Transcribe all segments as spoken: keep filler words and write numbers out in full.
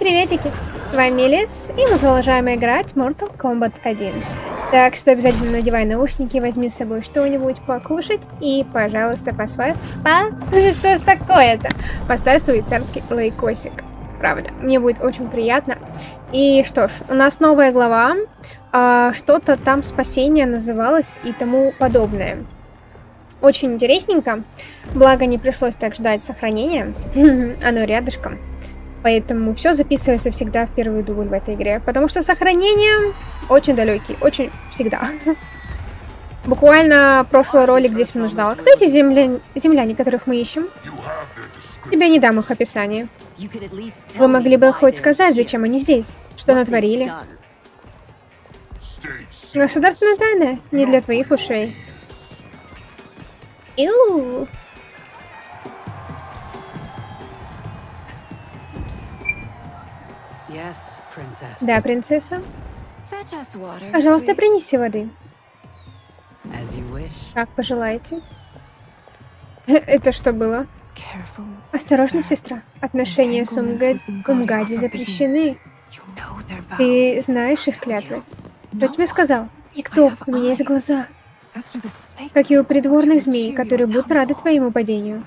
Приветики! С вами Лис, и мы продолжаем играть Mortal Kombat один. Так что обязательно надевай наушники, возьми с собой что-нибудь покушать и, пожалуйста, посвай спа. Что ж такое-то? Поставь свой царский лайкосик. Правда, мне будет очень приятно. И что ж, у нас новая глава. А, что-то там спасение называлось и тому подобное. Очень интересненько. Благо, не пришлось так ждать сохранения. Оно рядышком. Поэтому все записывается всегда в первый дубль в этой игре. Потому что сохранения очень далекие. Очень всегда. Буквально прошлый ролик здесь мне нуждала. Кто эти земля... земляне, которых мы ищем? Тебе не дам их описание. Вы могли бы хоть сказать, зачем они здесь? Что натворили? Государственная тайна не для твоих ушей. Иу. Да, принцесса. Пожалуйста, принеси воды. Как пожелаете. Это что было? Осторожно, сестра. Отношения с Умгади запрещены. Ты знаешь их клятвы. Кто тебе сказал? Никто. У меня есть глаза. Как и у придворных змей, которые будут рады твоему падению.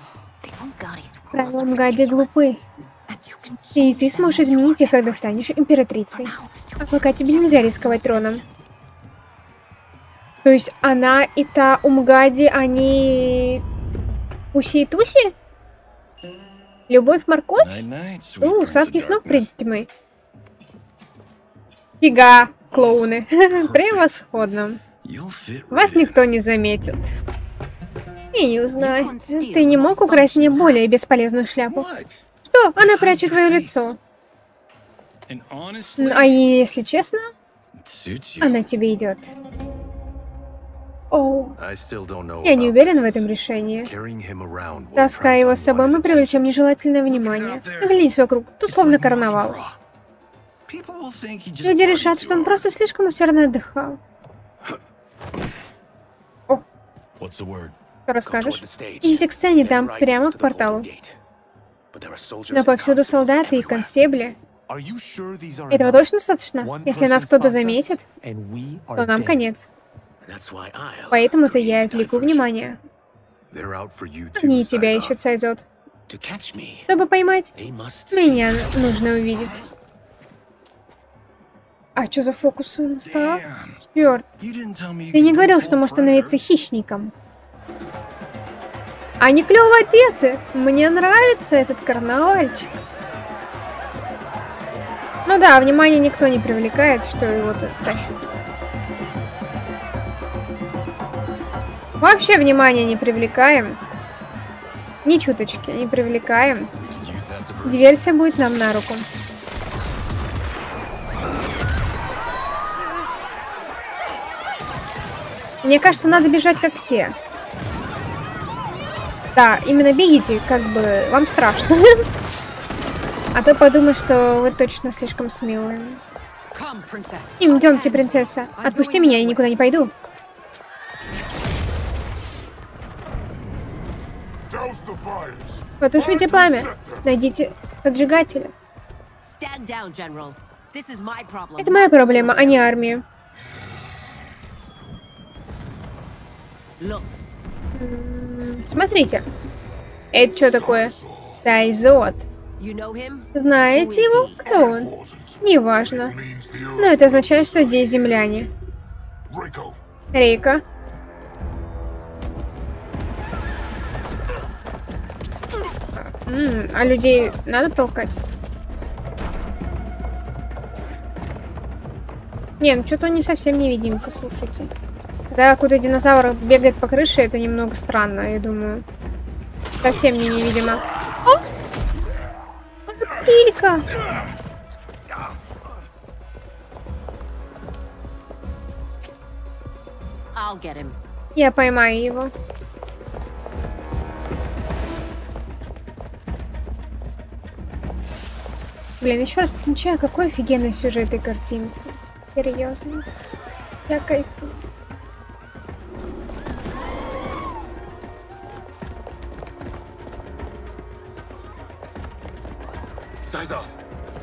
Правила Умгади глупы. И ты сможешь изменить их, когда станешь императрицей. А пока тебе нельзя рисковать троном. То есть она и та Умгади, они... Уси-туси? Любовь-морковь? У, сладких снов, принц тьмы. Фига, клоуны. Превосходно. Вас никто не заметит. И не узнай. Ты не мог украсть мне более бесполезную шляпу. Что? Она прячет твое лицо. А если честно, она тебе идет. Оу. Я не уверен в этом решении. Таская его с собой, мы привлечем нежелательное внимание. Оглянись вокруг, тут словно карнавал. Люди решат, что он просто слишком усердно отдыхал. О. Что расскажешь? Идите к сцене, там, прямо к порталу. Но повсюду солдаты и констебли. Этого точно достаточно? Если нас кто-то заметит, то нам конец. Поэтому-то я отвлеку внимание. Они и тебя ищут, Сайзот. Чтобы поймать, меня нужно увидеть. А что за фокус у нас стал? Черт. Ты не говорил, что можешь становиться хищником. Они клево одеты. Мне нравится этот карнавальчик. Ну да, внимание никто не привлекает, что его тут тащут. Вообще внимание не привлекаем. Ни чуточки не привлекаем. Диверсия будет нам на руку. Мне кажется, надо бежать как все. Да, именно бегите, как бы вам страшно. А то подумай, что вы точно слишком смелые. Идемте, принцесса. Отпусти меня, я никуда не пойду. Потушите пламя. Найдите поджигателя. Это моя проблема, а не армия. Смотрите. Это что такое? Сайзот. Знаете его? Кто он? Неважно. Но это означает, что здесь земляне. Рейко. М-м, а людей надо толкать? Не, ну что-то он не совсем невидимка, слушайте. Да, куда динозавр бегает по крыше, это немного странно, я думаю. Совсем не невидимо. О! Птилька! Я поймаю его. Блин, еще раз подмечаю, какой офигенный сюжет этой картинки. Серьезно. Я кайфую.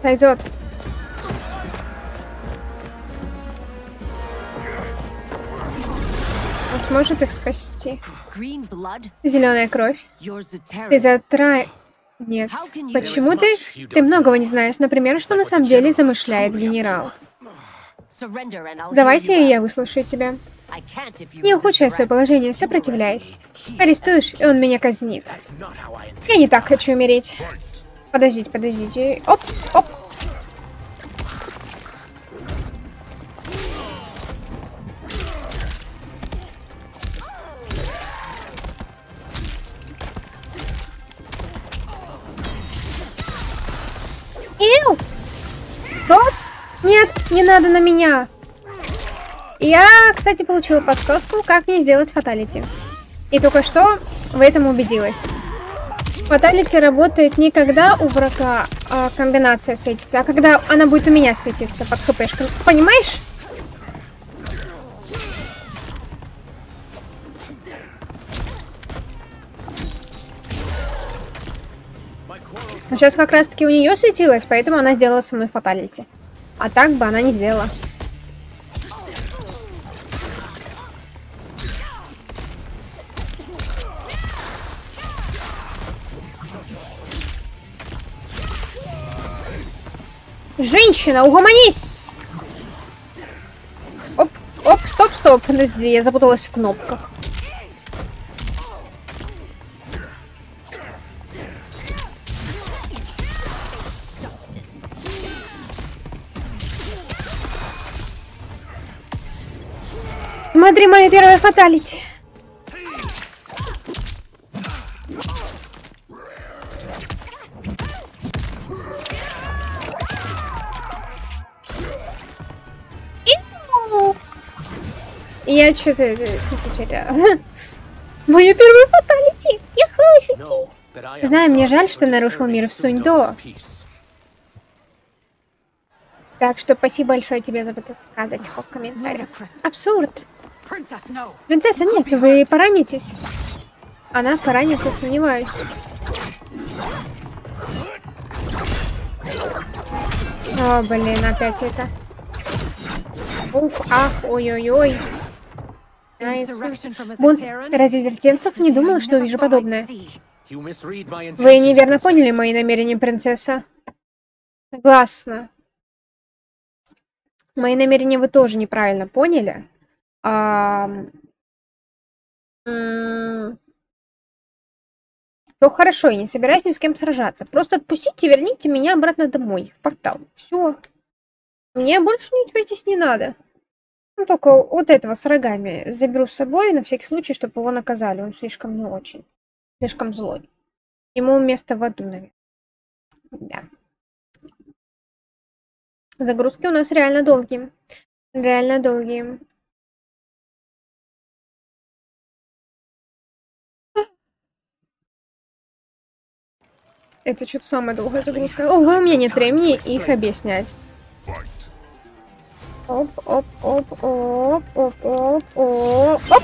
Сайзот. Он сможет их спасти. Зеленая кровь. Ты затра... Нет. Почему ты? Ты многого не знаешь. Например, что на самом деле замышляет генерал. Сдавайся, и я выслушаю тебя. Не ухудшай свое положение, сопротивляйся. Арестуешь, и он меня казнит. Я не так хочу умереть. Подождите, подождите. Оп, оп. Ил! Стоп! Нет, не надо на меня. Я, кстати, получила подсказку, как мне сделать фаталити. И только что в этом убедилась. Фаталити работает не когда у врага а, комбинация светится, а когда она будет у меня светиться под хпшкой. Понимаешь? Но сейчас как раз-таки у нее светилось, поэтому она сделала со мной фаталити. А так бы она не сделала. Женщина, угомонись! Оп, оп, стоп, стоп, подожди, я запуталась в кнопках. Смотри, моя первая фаталити. Я что-то чуть-чуть это... Мою первую фаталити! Яхушики! Знаю, мне жаль, что нарушил мир в Сунь-До. Так что спасибо большое тебе за подсказочку в комментариях. Абсурд! Принцесса, нет, вы поранитесь. Она поранится, сомневаюсь. О, блин, опять это. Уф, ах, ой-ой-ой. Бунт резидентцев, не думал, что увижу подобное. Вы неверно поняли мои намерения, принцесса. Согласна. Мои намерения вы тоже неправильно поняли. А... Ну хорошо, я не собираюсь ни с кем сражаться. Просто отпустите, верните меня обратно домой, в портал. Все. Мне больше ничего здесь не надо. Ну, только вот этого с рогами заберу с собой, на всякий случай, чтобы его наказали. Он слишком не очень. Слишком злой. Ему место в аду, наверное. Да. Загрузки у нас реально долгие. Реально долгие. Это что-то самая долгая загрузка. Ого, у меня нет времени их объяснять. Оп, оп, оп, оп, оп, оп, оп, оп.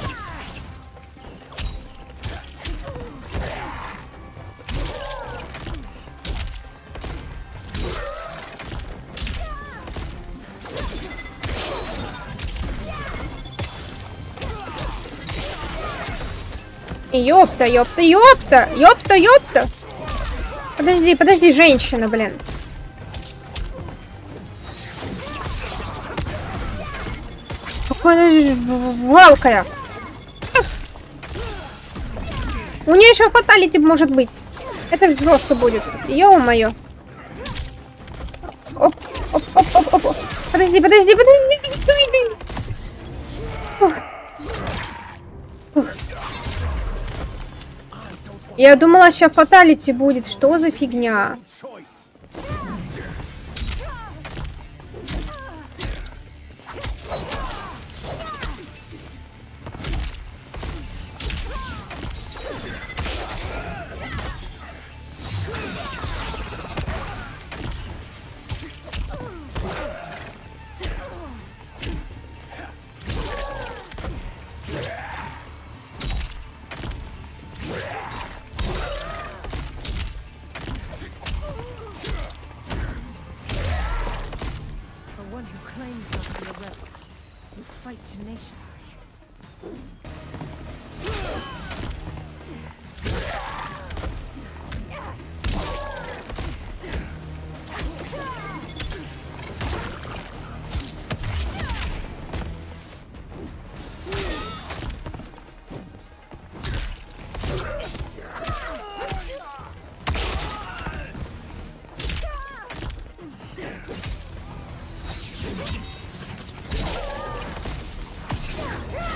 Ёпта, ёпта, ёпта, ёпта, ёпта. Подожди, подожди, женщина, блин. Валкая. У нее еще фаталити может быть. Это же жестко будет. Ё-моё. Оп, оп, оп, оп, оп. Подожди, подожди, подожди. Ох. Ох. Я думала, сейчас фаталити будет. Что за фигня?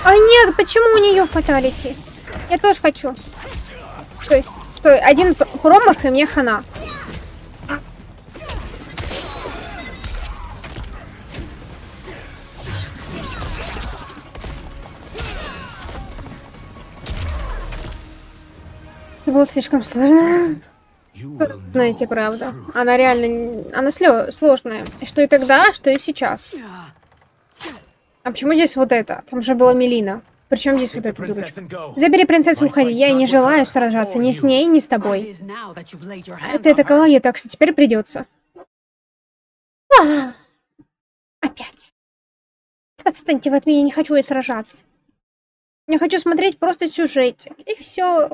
А нет, почему у нее фаталити? Я тоже хочу. Стой, стой, один промах и мне хана. Это было слишком сложно. Знаете, правда. Она реально... Она сложная. Что и тогда, что и сейчас. А почему здесь вот это? Там же была Милина. Причем здесь вот эта девочка. Забери принцессу, уходи. Я не желаю сражаться ни с ней, ни с тобой. Ты атаковал ее, так что теперь придется. А-а-а. Опять. Отстаньте вы от меня, не хочу и сражаться. Я хочу смотреть просто сюжетик. И все.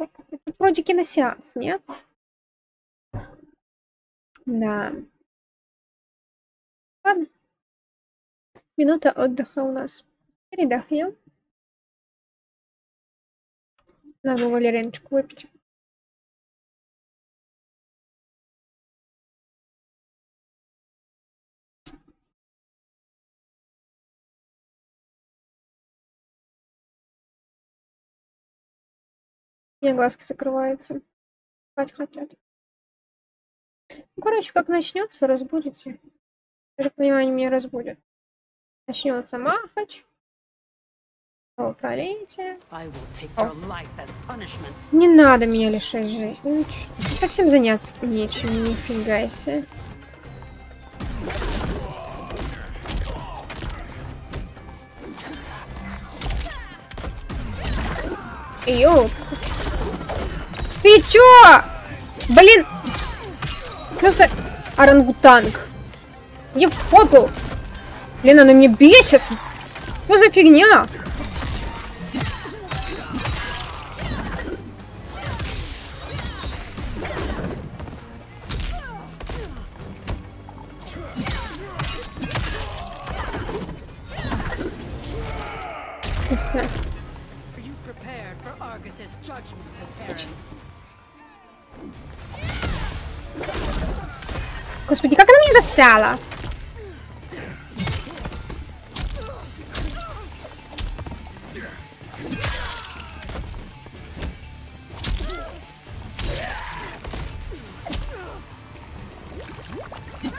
Вроде киносеанс, нет? Да. Ладно. Минута отдыха у нас. Передохнем. Надо валерьяночку выпить. У меня глазки закрываются. Спать хотят. Короче, как начнется, разбудите. Я так понимаю, они меня разбудят. Начнется махач. О, пролейте. О. Не надо меня лишать жизни. Совсем заняться нечем, нифига себе. Ёп. Ты чё? Блин. Плюс орангутанг. Я в фоту. Блин, она меня бесит! Что за фигня? Господи, как она меня достала?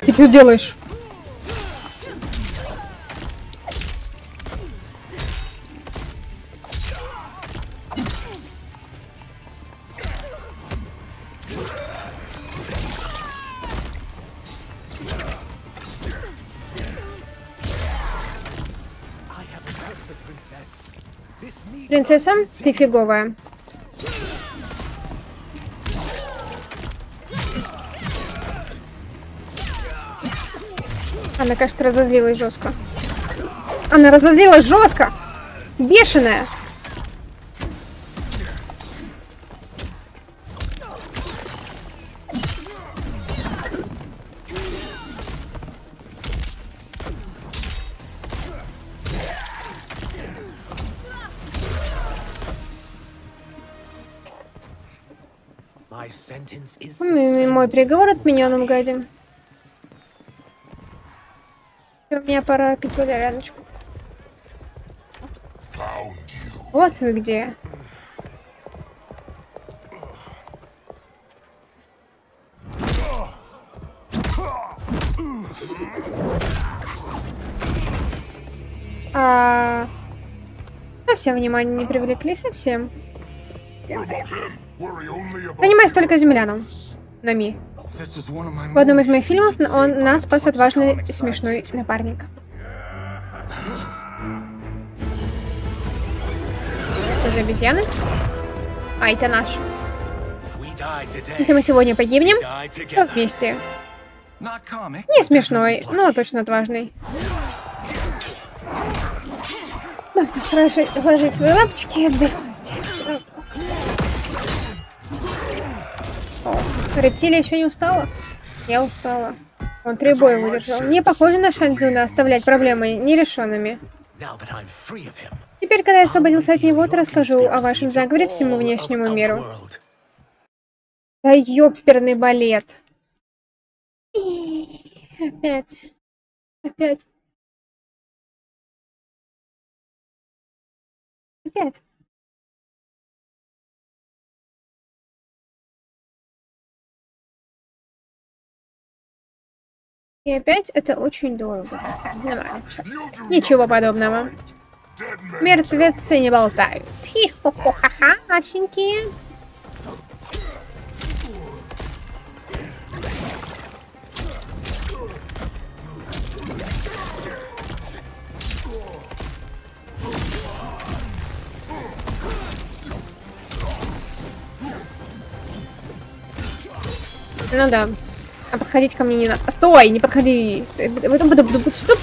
Ты что делаешь? Принцесса, ты фиговая. Она, кажется, разозлилась жестко. Она разозлилась жестко! Бешеная! Мой приговор отменен, Умгади. Мне пора пить валерьяночку. Вот вы где. А... Совсем внимание не привлекли, совсем. Занимайся только землянам. Нами. В одном из моих фильмов он нас спас отважный смешной напарник. Это же обезьяны. А, это наш. Если мы сегодня погибнем, то вместе. Не смешной, но точно отважный. Нужно сразу вложить свои лапочки и отдыхать. О, рептилия еще не устала? Я устала. Он три боя выдержал. Не похоже на Шан Цзуна оставлять проблемы нерешенными. Теперь, когда я освободился от него, то расскажу о вашем заговоре всему внешнему миру. Да ёперный балет. Опять. Опять. Опять. И опять это очень долго. Ничего подобного. Мертвецы не болтают. Хи-хо-хо-ха-ха, мальченькие. Ну да. А подходить ко мне не надо. Стой, не подходи. Что?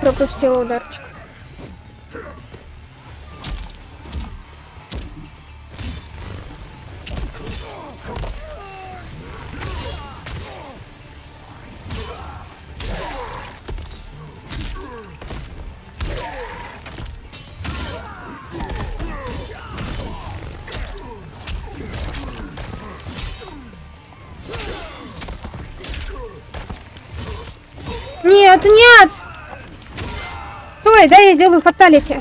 Пропустила ударчик. Нет, нет! Стой, да я сделаю фаталити.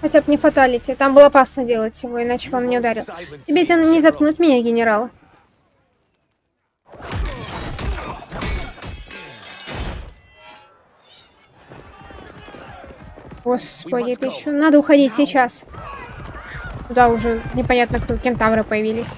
Хотя бы не фаталити. Там было опасно делать его, иначе он не ударил. Тебе не заткнуть меня, генерал. Господи, это еще... Надо уходить сейчас. Туда уже непонятно, кто кентавры появились.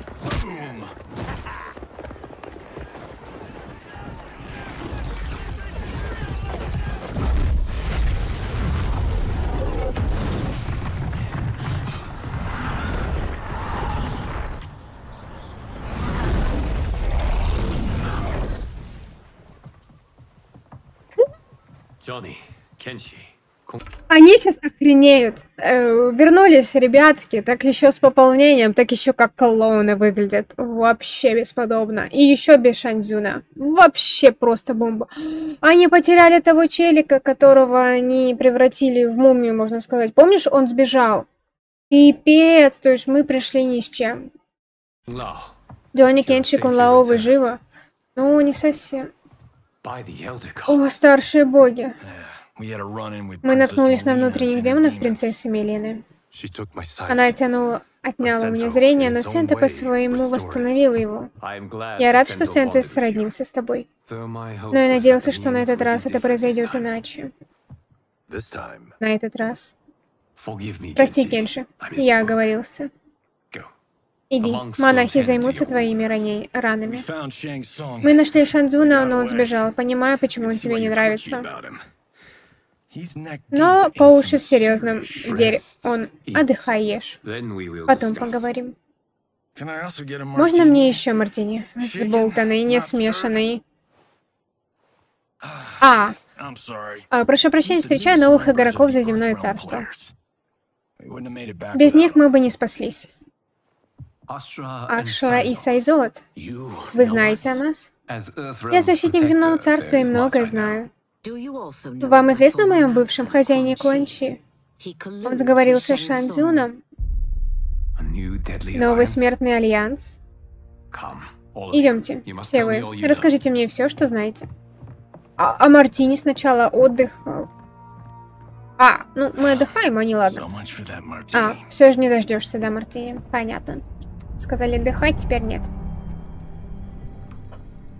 Они сейчас охренеют. Э, вернулись, ребятки, так еще с пополнением, так еще как клоуны выглядят. Вообще бесподобно. И еще без Шан Цзуна. Вообще просто бомба. Они потеряли того челика, которого они превратили в мумию, можно сказать. Помнишь, он сбежал? Пипец, то есть мы пришли ни с чем. Джонни Кенджик, он лаовый, живо? Ну, не совсем. О, старшие боги. Мы наткнулись на внутренних демонов принцессы Милины. Она тянула, отняла у меня зрение, но Сенте по-своему восстановила его. Я рад, что Сенте сроднился с тобой. Но я надеялся, что на этот раз это произойдет иначе. На этот раз. Прости, Кенши, я оговорился. Иди, монахи займутся твоими раней... ранами. Мы нашли Шан Цзуна, но он сбежал, понимая, почему он тебе не нравится. Но по уши в серьезном деле. Он отдыхай, ешь. Потом поговорим. Можно мне еще мартини? Сболтанный, не смешанный. А. а! Прошу прощения, встречаю новых игроков за земное царство. Без них мы бы не спаслись. Ашра и Сайзот. Вы знаете о нас? Я защитник земного царства и многое знаю. Вам известно о моем бывшем хозяине Кончи? Он сговорился с Шан Цзуном. Новый смертный альянс. Идемте, все вы. Расскажите мне все, что знаете. А, а мартини сначала отдых... А, ну мы отдыхаем, а не ладно. А, все же не дождешься, да, мартини? Понятно. Сказали отдыхать, теперь нет.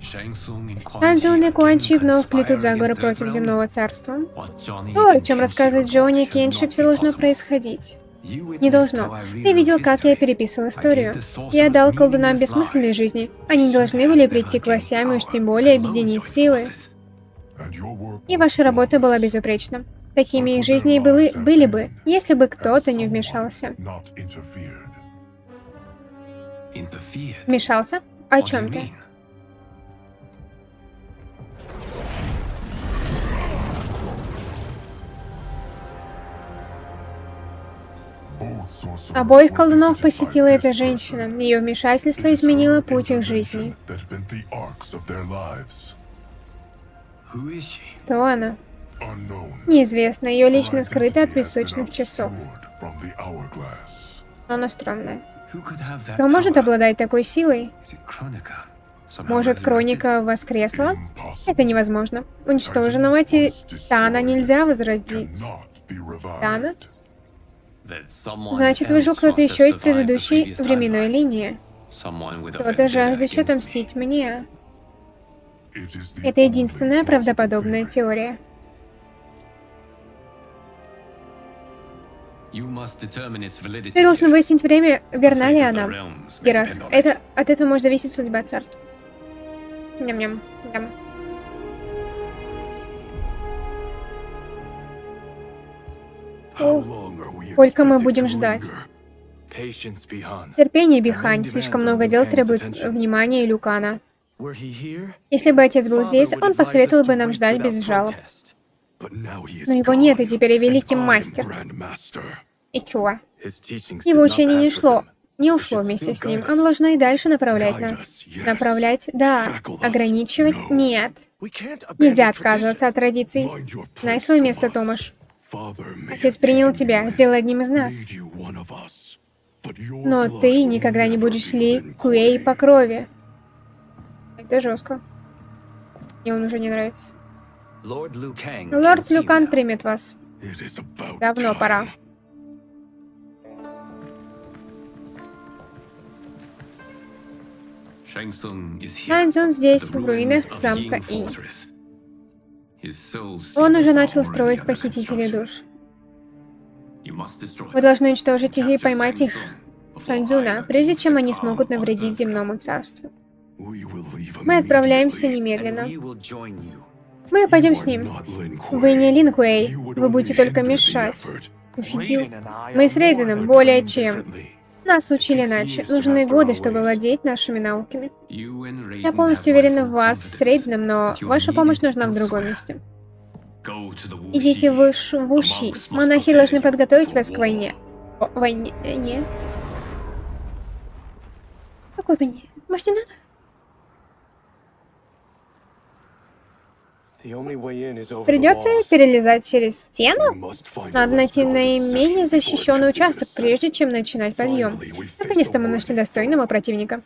Шан Цзун и Куан Чи вновь плетут заговоры против земного царства. То, о чем рассказывает Джонни Кенджик, все должно происходить. Не должно. Ты видел, как я переписывал историю. Я дал колдунам бессмысленной жизни. Они должны были прийти к властям и уж тем более объединить силы. И ваша работа была безупречна. Такими их жизни и были, были бы, если бы кто-то не вмешался. Вмешался? О чем ты? Обоих колдунов посетила эта женщина. Ее вмешательство изменило путь их жизни. Кто она? Неизвестно. Ее лично скрыто от песочных часов. Она странная. Кто может обладать такой силой? Может, Кроника воскресла? Это невозможно. Уничтоженного Тана нельзя возродить. Тана? Значит, выжил кто-то еще из предыдущей временной линии. Кто-то жаждущий отомстить мне. Это единственная правдоподобная теория. Ты должен выяснить время, верна ли она. Герас, это, от этого может зависеть судьба царства. Ням-ням, ням. Сколько мы будем ждать? Терпение, Би-Хан. Слишком много дел требует внимания Лю Кана. Если бы отец был здесь, он посоветовал бы нам ждать без жалоб. Но его нет, и теперь я великий мастер. И чува. Его учение не шло, не ушло вместе с ним. Он должен и дальше направлять нас. Направлять — да. Ограничивать — нет. Нельзя отказываться от традиций. Знай свое место, Томаш. Отец принял тебя, сделай одним из нас. Но ты никогда не будешь Ли Куэй по крови. Это жестко. Мне он уже не нравится. Лорд Лю Кан примет вас. Давно пора. Шан Цзун здесь, в руинах замка Инь. Он уже начал строить похитителей душ. Вы должны уничтожить их и поймать их, Шан Цзуна, прежде чем они смогут навредить земному царству. Мы отправляемся немедленно. Мы пойдем с ним. Вы не Лин-Куэй, вы будете только мешать. Ушидил. Мы с Рейденом более чем. Нас учили иначе. Нужны годы, чтобы владеть нашими науками. Я полностью уверена в вас с Рейденом, но ваша помощь нужна в другом месте. Идите в, в Уши. Монахи должны подготовить вас к войне. О, войне... Не. Какой войне? Может, не надо? Придется перелезать через стену? Надо найти наименее защищенный участок, прежде чем начинать подъем. Наконец-то мы нашли достойного противника.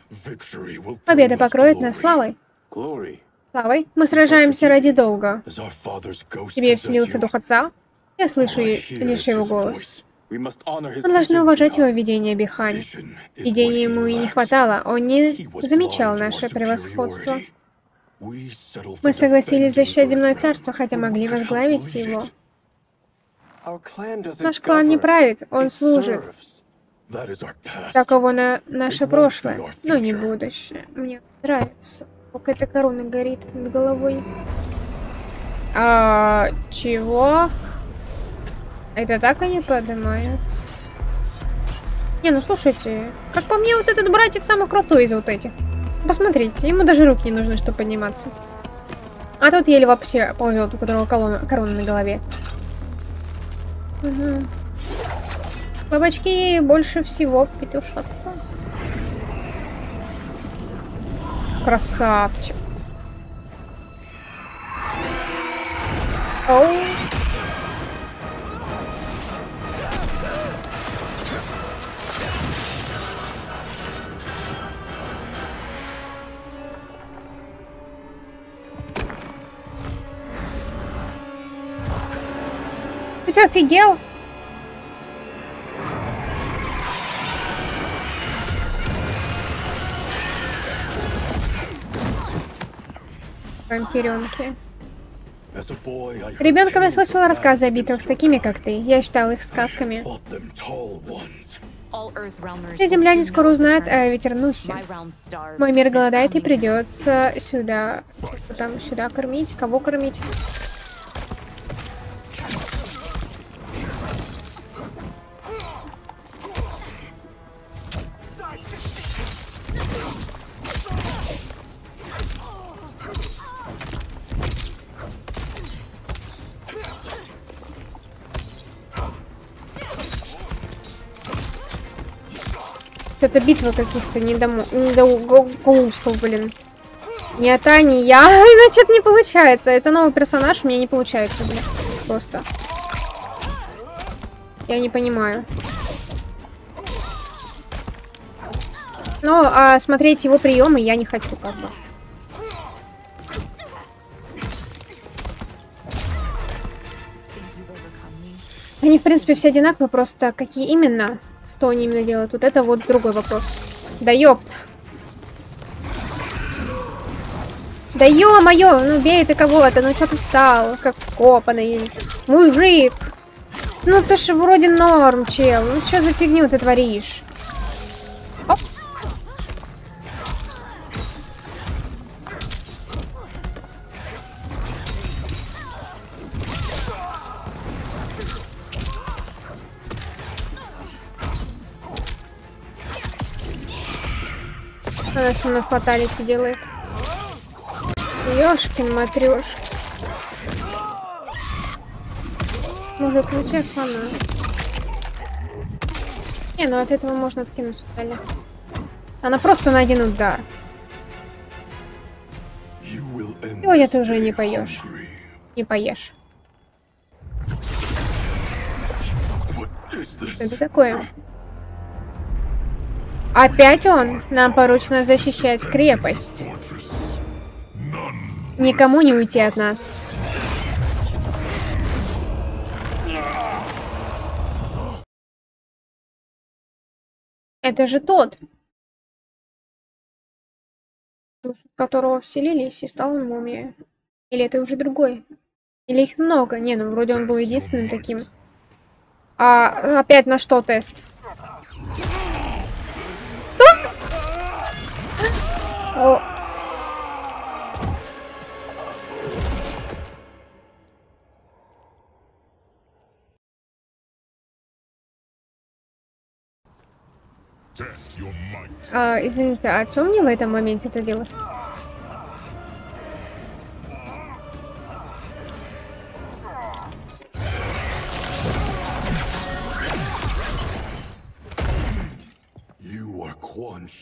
Победа покроет нас славой. Славой? Мы сражаемся ради долга. Тебе вселился дух отца? Я слышу лишь его голос. Мы должны уважать его видение, Би-Хан. Видения ему и не хватало, он не замечал наше превосходство. Мы согласились защищать земное царство, хотя могли возглавить его. Наш клан не правит, он служит. Таково на наше прошлое, но не будущее. Мне нравится. Какая-то корона горит над головой. А, чего? Это так они поднимают? Не, ну слушайте, как по мне, вот этот братец самый крутой из вот этих. Посмотрите, ему даже рук не нужно, чтобы подниматься. А тот еле вообще ползет, у которого колонна, корона на голове. Угу. Бабочки больше всего петушатся. Красавчик. Оу. Ты что, офигел? вампиренки. Ребенком я слышала рассказы о битвах с такими, как ты. Я считал их сказками. Все земляне скоро узнают о Ветернусе. Мой мир голодает, и придется сюда... Там, сюда кормить? Кого кормить? Это битва каких-то недоугустов, блин. Не от Ани, я, значит, не получается. Это новый персонаж, у меня не получается, блин. Просто. Я не понимаю. Но а, смотреть его приемы я не хочу, как бы. Они, в принципе, все одинаковые, просто какие именно... Что они именно делают? Вот это вот другой вопрос. Да ёпт. Да ё-моё, ну бей ты кого-то, ну что ты встал, как вкопанный. Мужик. Ну ты же вроде норм, чел. Ну что за фигню ты творишь? Оп. Она со мной хватались и делает. Ёшкин матрёшка. Мужик, включай фана. Не, ну от этого можно откинуть стали. Она просто на один удар. Сегодня ты уже не поешь. Не поешь. Что это такое? Опять он? Нам поручено защищать крепость. Никому не уйти от нас. Это же тот, в которого вселились и стал он мумией. Или это уже другой? Или их много? Не, ну вроде он был единственным таким. А опять на что тест? О. А, извините, а что мне в этом моменте это делать?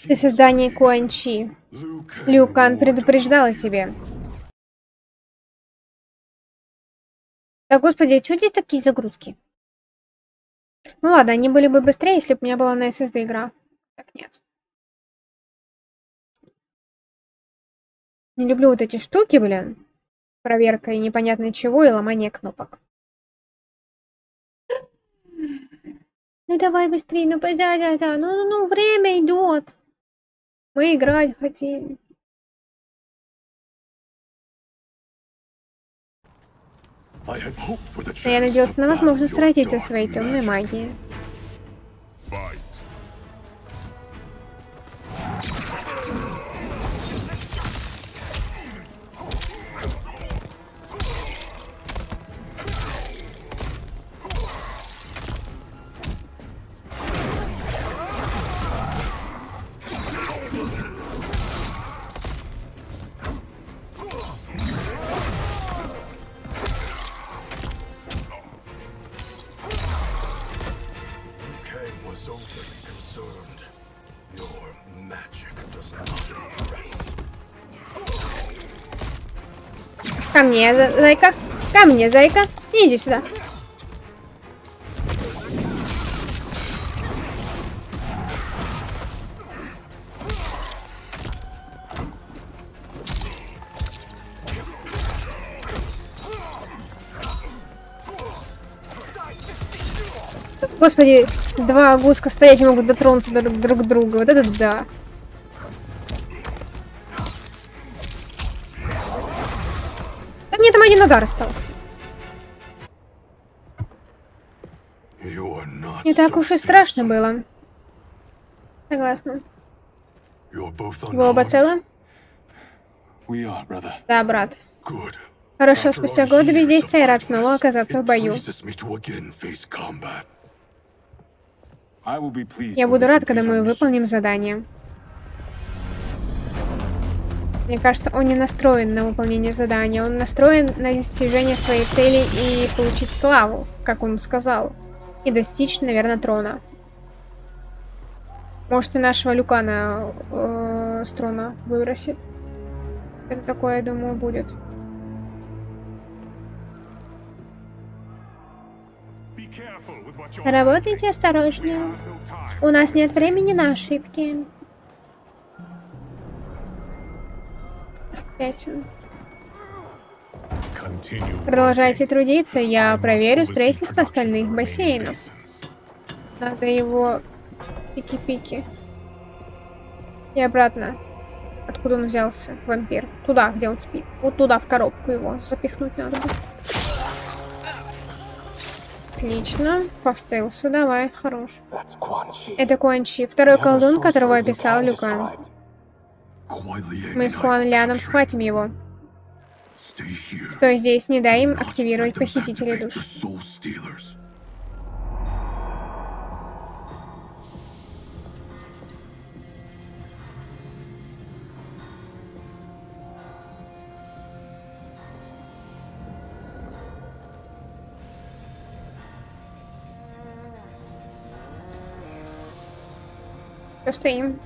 Ты создание Куан Чи. Лю Кан предупреждала тебе. Да господи, а что здесь такие загрузки? Ну ладно, они были бы быстрее, если бы у меня была на эс эс ди игра. Так нет. Не люблю вот эти штуки, блин. Проверка и непонятно чего, и ломание кнопок. Ну давай быстрее, ну позя, ну, ну, ну, время идет. Мы играть хотим. Я надеялся на возможность сразиться с твоей темной магией. Ко мне, зайка. Ко мне, зайка. Иди сюда. Господи, два гуска стоять могут дотронуться друг к другу. Вот это да. мне там один удар остался. Не так уж и страшно было. Согласна. Вы оба целы? Да, брат. Хорошо, спустя годы бездействия я рад снова оказаться в бою. Я буду рад, когда мы выполним задание. Мне кажется, он не настроен на выполнение задания. Он настроен на достижение своей цели и получить славу, как он сказал. И достичь, наверное, трона. Может, и нашего Лю Кана э, с трона выбросит. Это такое, я думаю, будет. Работайте осторожнее. У нас нет времени на ошибки. Опять он. Продолжайте трудиться, я проверю строительство остальных бассейнов. Надо его пики-пики. И обратно. Откуда он взялся, вампир? Туда, где он спит. Вот туда, в коробку его запихнуть надо будет. Отлично. Повстелсу, давай, хорош. Это Куан Чи, второй колдун, которого описал Лю Кан. Мы с Куан Ляном схватим его. Стой здесь, не дай им активировать похитителей душ. Что стоим?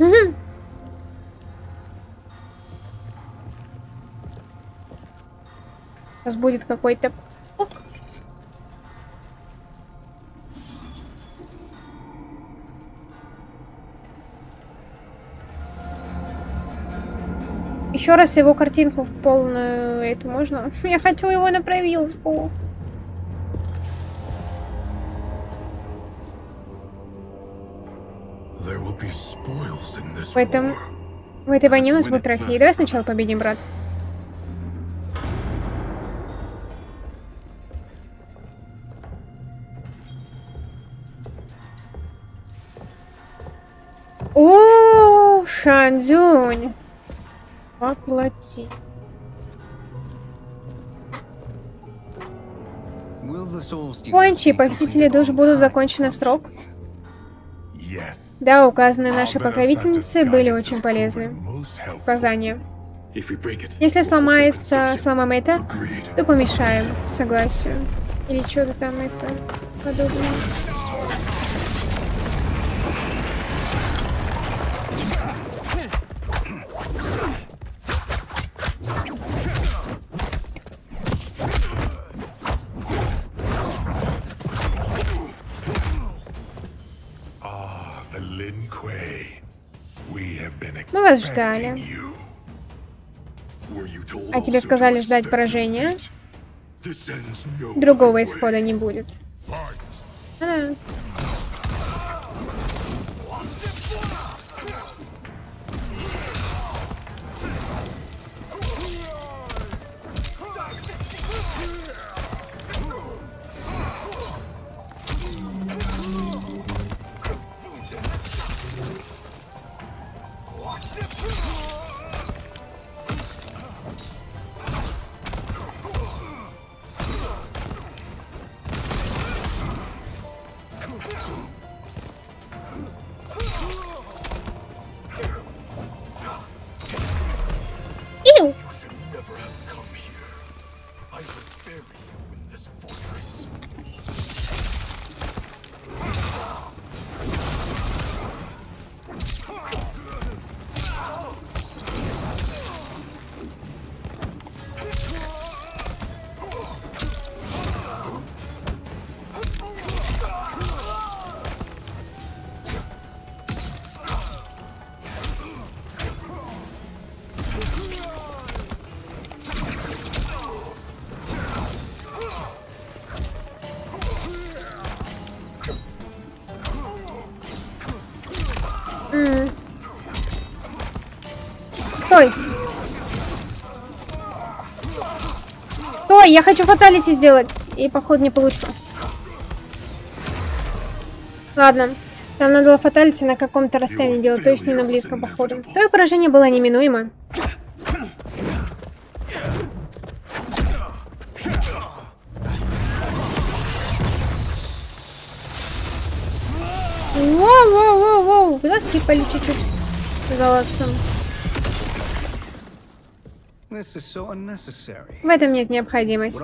Сейчас будет какой-то... Еще раз его картинку в полную эту можно? Я хочу его на превьюшку. В этом... В этой войне у нас будет трофей. Давай сначала победим, брат. О, Шан Цзун. Оплати. Кончи, похитители душ будут закончены в срок? Да, указанные наши покровительницы были очень полезны. Указания. Если сломается, сломаем это, то помешаем согласию. Или что-то там это подобное. Мы вас ждали. А тебе сказали ждать поражения? Другого исхода не будет. А-а. Стой, я хочу фаталити сделать. И походу не получу. Ладно. Там надо было фаталити на каком-то расстоянии делать, то есть не на близком, походу. Твое поражение было неминуемо. Воу-воу-воу-воу. Засыпали чуть-чуть золотцем. В этом нет необходимости.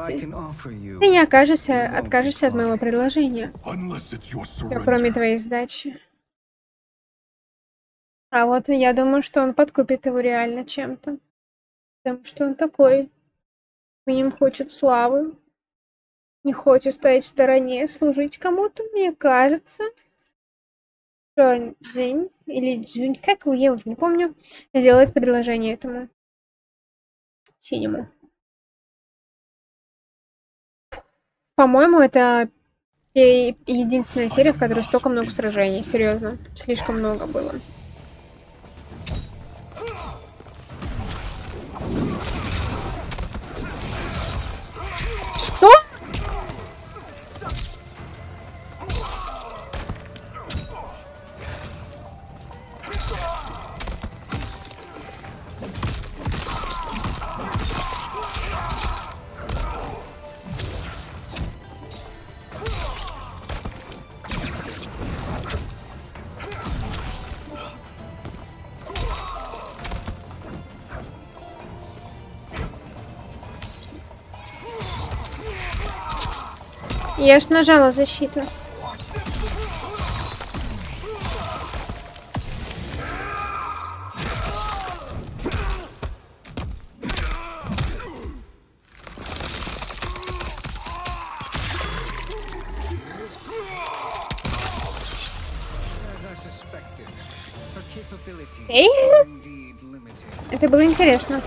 Ты не окажешься, откажешься от моего предложения. Все, кроме твоей сдачи. А вот я думаю, что он подкупит его реально чем-то. Потому что он такой. Им хочет славы. Не хочет стоять в стороне, служить кому-то, мне кажется. Шан Цзун или Цзун, как его, я уже не помню, сделает предложение этому. Синему. По-моему, это единственная серия, в которой столько много сражений. Серьезно, слишком много было. Что? Я ж нажала защиту. Эй! Это было интересно.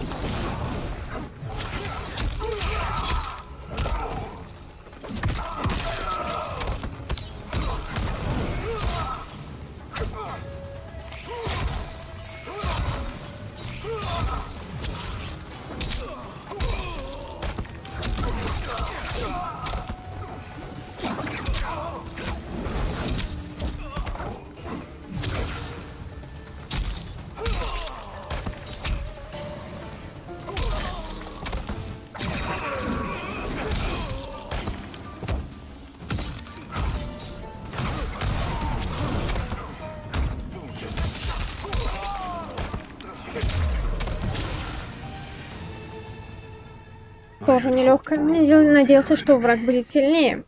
Тоже нелегко. Надеялся, что враг будет сильнее.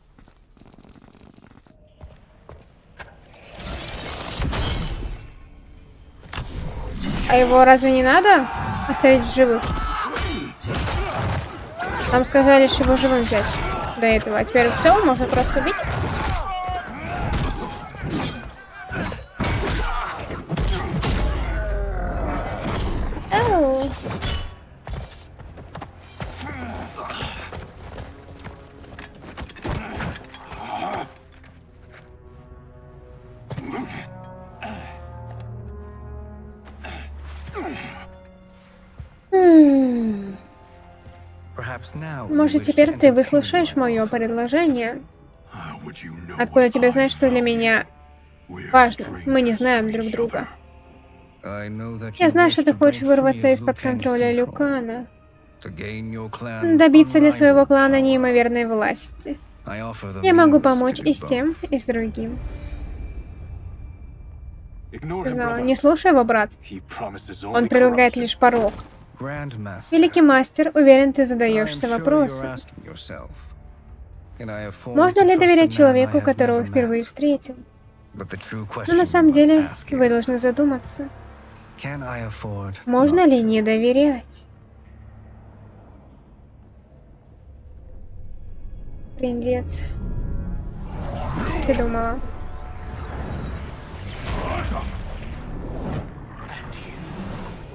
А его разве не надо оставить в живых? Нам сказали, что его живым взять до этого. А теперь все, можно просто убить. Может, теперь ты выслушаешь мое предложение? Откуда тебе знать, что для меня важно? Мы не знаем друг друга. Я знаю, что ты хочешь вырваться из-под контроля Лю Кана. Добиться ли своего клана неимоверной власти? Я могу помочь и с тем, и с другим. Знала, не слушай его, брат. Он предлагает лишь порог. Великий мастер, уверен, ты задаешься вопросом. Можно ли доверять человеку, которого впервые встретил? Но на самом деле, вы должны задуматься. Можно ли не доверять? Приндец. Ты думала?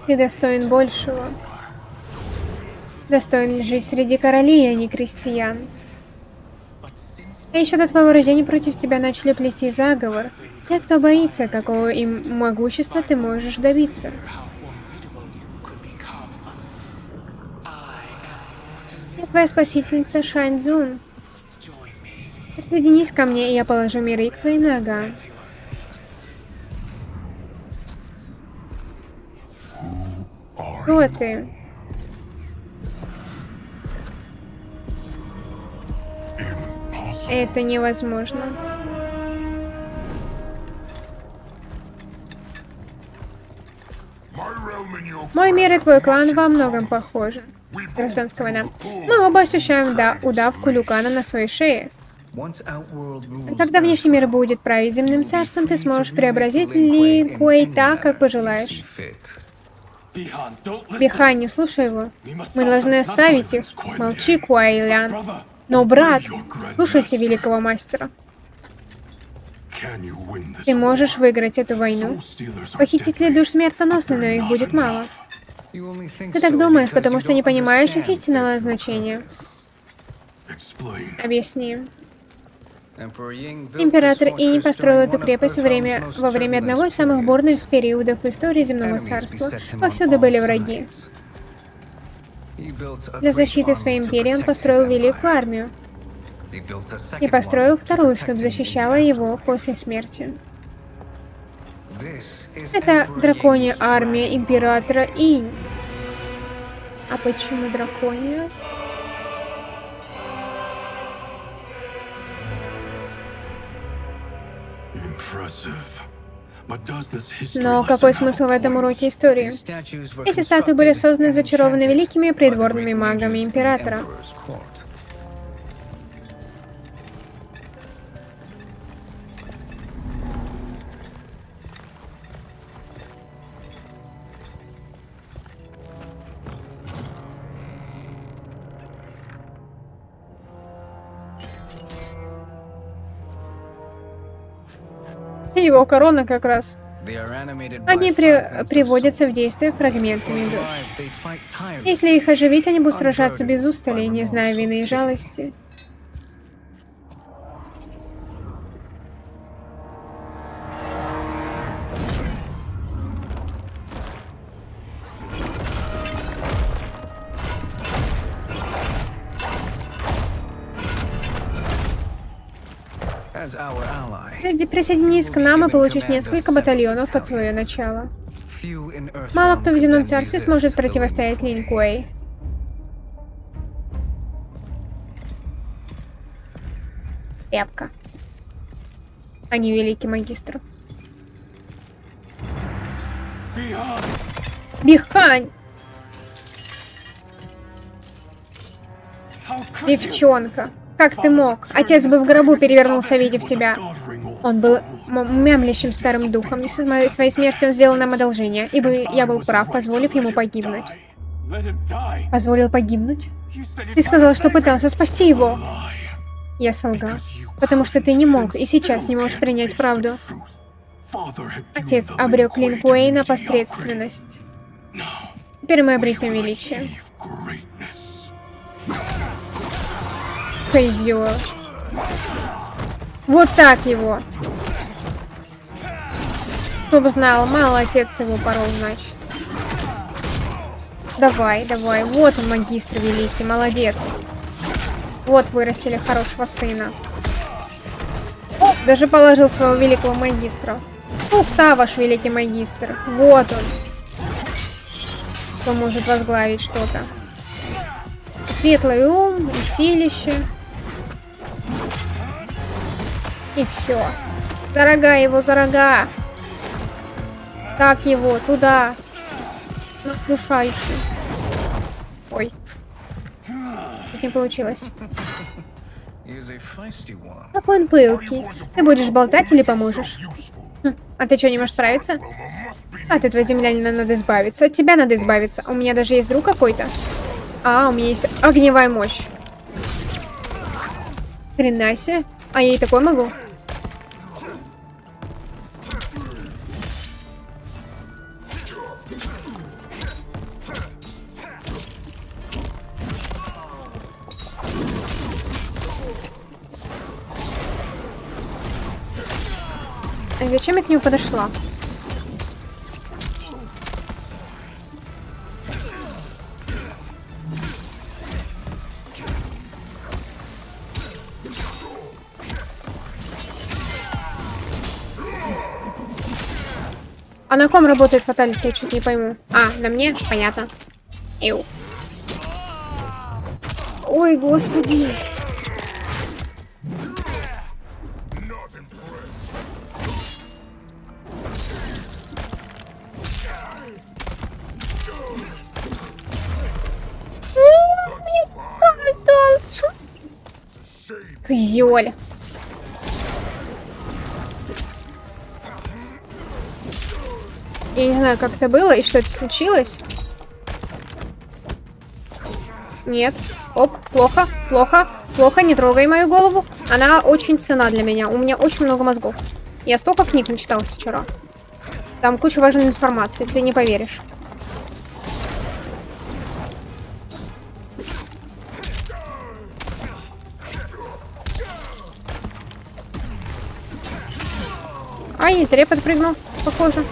Ты достоин большего. Достоин жить среди королей, а не крестьян. А еще до твоего рождения против тебя начали плести заговор. Те, кто боится, какого им могущества ты можешь добиться. Я твоя спасительница Шан Цзун. Присоединись ко мне, и я положу миры к твоим ногам. Кто ты? Это невозможно. Мой мир и твой клан во многом похожи. Гражданская война. Мы оба ощущаем да, удавку Лю Кана на своей шее. Когда внешний мир будет править земным царством, ты сможешь преобразить Ли Куэй так, как пожелаешь. Би-Хан, не слушай его. Мы должны оставить их. Молчи, Куай Лян. Но, брат, слушайся великого мастера. Ты можешь выиграть эту войну. Похитители душ смертоносны, но их будет мало. Ты так думаешь, потому что не понимаешь их истинного назначения. Объясни. Император Инь построил эту крепость во время, во время одного из самых бурных периодов в истории земного царства. Повсюду были враги. Для защиты своей империи он построил великую армию. И построил вторую, чтобы защищала его после смерти. Это драконья армия императора Инь. А почему драконья? Но какой смысл в этом уроке истории? Эти статуи были созданы зачарованы великими придворными магами императора. Его корона как раз. Они при... приводятся в действие фрагментами душ. Если их оживить, они будут сражаться без устали, не зная вины и жалости. Присоединись к нам и получишь несколько батальонов под свое начало. Мало кто в земном царстве сможет противостоять Лин-Куэй. Тряпка. А не великий магистр. Би-Хан! Девчонка, как ты мог? Отец бы в гробу перевернулся, видев тебя. Он был мямлящим старым духом, и своей смертью он сделал нам одолжение, ибо я был прав, позволив ему погибнуть. Позволил погибнуть? Ты сказал, что пытался спасти его. Я солгал, потому что ты не мог и сейчас не можешь принять правду. Отец обрек Лин-Куэй на посредственность. Теперь мы обретем величие. Козёл. Вот так его. Кто бы знал, мало отец его порол, значит. Давай, давай. Вот он, магистр великий, молодец. Вот вырастили хорошего сына. О, даже положил своего великого магистра. Ух, да, ваш великий магистр. Вот он. Кто может возглавить что-то. Светлый ум, усилище. И все. За рога его, за рога. Так его, туда. Душа еще. Ой. Тут не получилось. Какой он пылкий. Ты будешь болтать или поможешь? Хм. А ты что, не можешь справиться? От этого землянина надо избавиться. От тебя надо избавиться. У меня даже есть друг какой-то. А, у меня есть огневая мощь. Хрена себе. А я и такой могу. А зачем я к нему подошла? А на ком работает фаталити, я чуть не пойму. А, на мне? Понятно. Эу. Ой, господи. Ёль. Я не знаю, как это было и что это случилось. Нет. Оп, плохо, плохо, плохо. Не трогай мою голову. Она очень ценна для меня. У меня очень много мозгов. Я столько книг начиталась вчера. Там куча важной информации. Ты не поверишь. Ай, зря подпрыгнул, похоже.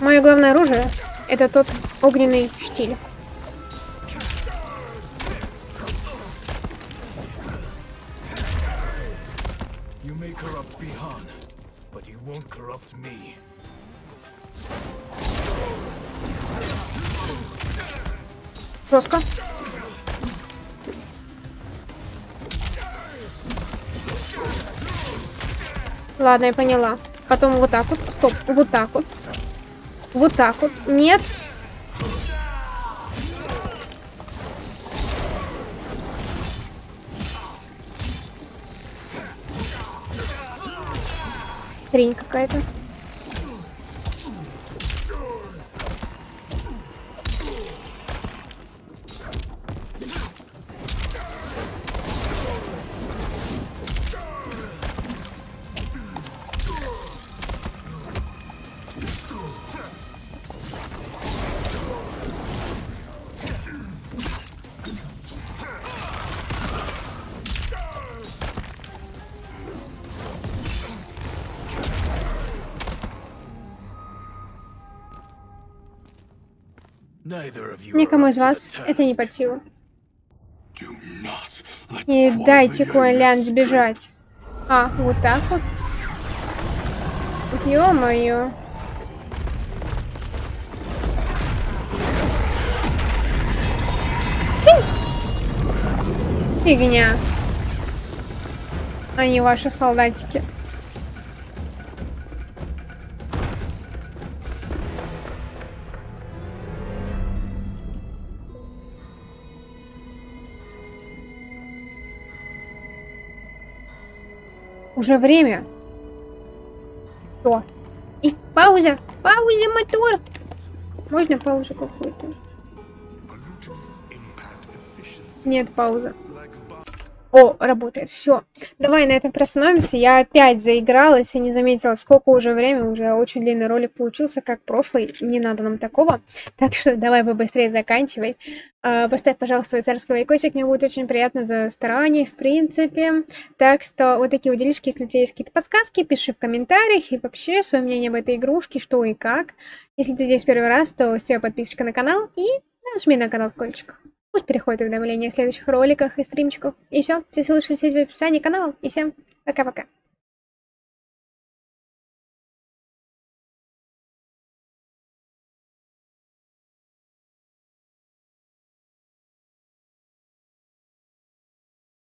Мое главное оружие — это тот огненный штиль. Жестко. Ладно, я поняла. Потом вот так вот. Стоп. Вот так вот. Вот так вот. Нет. Хрень какая-то. Никому из вас это не под силу. Не дайте Куай Лян сбежать. А, вот так вот. Ё-моё. Фигня. Они ваши солдатики. Уже время. Что? И пауза. Пауза, мотор. Можно паузу какую-то? Нет, пауза. О, работает. Все. Давай на этом приостановимся. Я опять заигралась и не заметила, сколько уже время. Уже очень длинный ролик получился, как прошлый. Не надо нам такого. Так что давай побыстрее заканчивай. Поставь, пожалуйста, свой царский лайкосик, мне будет очень приятно за старание, в принципе. Так что вот такие вот делишки, если у тебя есть какие-то подсказки, пиши в комментариях и вообще свое мнение об этой игрушке, что и как. Если ты здесь первый раз, то себе подписочка на канал и нажми на канал колокольчик. Пусть переходит уведомления о следующих роликах и стримчиках. И все, все ссылочки все в описании канала. И всем пока-пока.